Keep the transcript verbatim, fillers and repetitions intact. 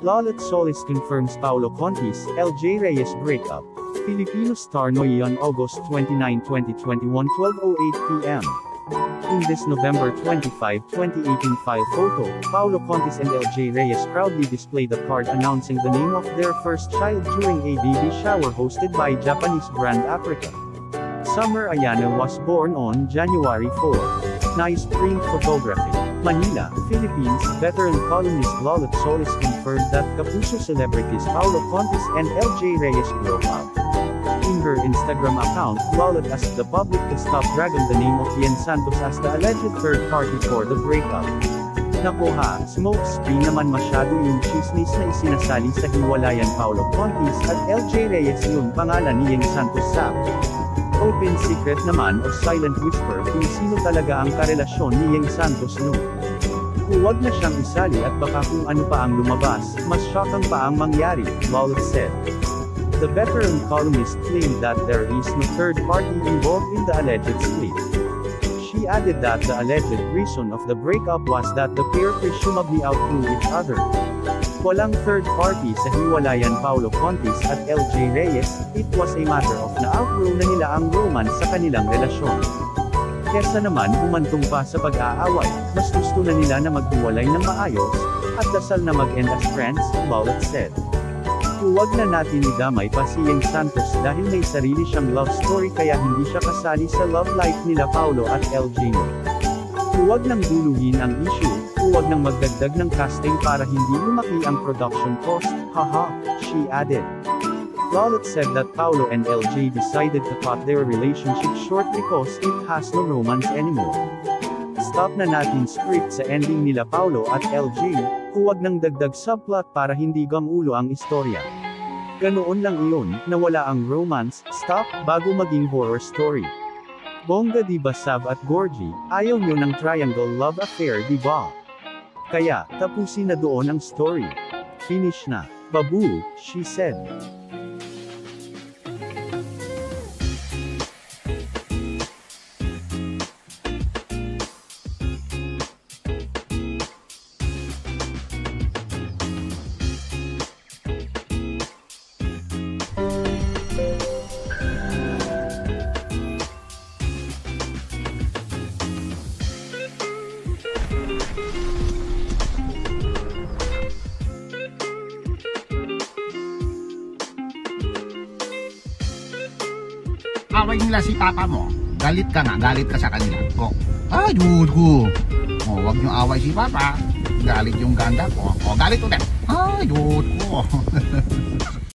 Lolit Solis confirms Paolo Contis, L J Reyes breakup. Filipino star Noy on August twenty-ninth twenty twenty-one, twelve oh eight p m In this November twenty-fifth twenty eighteen file photo, Paolo Contis and L J Reyes proudly display the card announcing the name of their first child during a baby shower hosted by Japanese brand Africa. Summer Ayana was born on January fourth. Nice print photography. Manila, Philippines. Veteran columnist Lolit Solis confirmed that Kapuso celebrities Paolo Contis and L J Reyes broke up. In her Instagram account, Lolit asked the public to stop dragging the name of Yen Santos as the alleged third party for the breakup. Nako ha, smokescreen naman masyado yung chismis na isinasali sa hiwalayan Paolo Contis at L J Reyes yung pangalan ni Yen Santos sa open secret naman o silent whisper kung sino talaga ang karelasyon ni Yen Santos no. Huwag na siyang isali at baka kung ano pa ang lumabas, mas shocking pa ang mangyari, Lolit said. The veteran columnist claimed that there is no third party involved in the alleged split. She added that the alleged reason of the breakup was that the pair presumably outgrew each other. Walang third party sa hiwalayan Paolo Contis at L J Reyes, it was a matter of na-outgrow na nila ang romance sa kanilang relasyon. Kesa naman humantong pa sa pag-aaway, mas gusto na nila na maghiwalay ng maayos, at dasal na mag-end as friends, Lolit said. Huwag na natin idamay pa si Yen Santos dahil may sarili siyang love story kaya hindi siya kasali sa love life nila Paolo at L J. Huwag nang duluhin ang issue. Huwag nang magdagdag ng casting para hindi lumaki ang production cost, haha, she added. Lolit said that Paolo and L J decided to cut their relationship short because it has no romance anymore. Stop na natin script sa ending nila Paolo at L J, huwag nang dagdag subplot para hindi gamulo ang istorya. Ganoon lang iyon, nawala ang romance, stop, bago maging horror story. Bongga diba Sav at Gorgie, ayaw nyo ng triangle love affair diba? Kaya, tapusin na doon ang story. Finish na. Babu, she said. Away nila si papa mo, galit ka nga, galit ka sa kanila. O, ay, dude ko. O, huwag nyo away si papa, galit yung ganda ko. O, galit ulit. Ay, dude ko.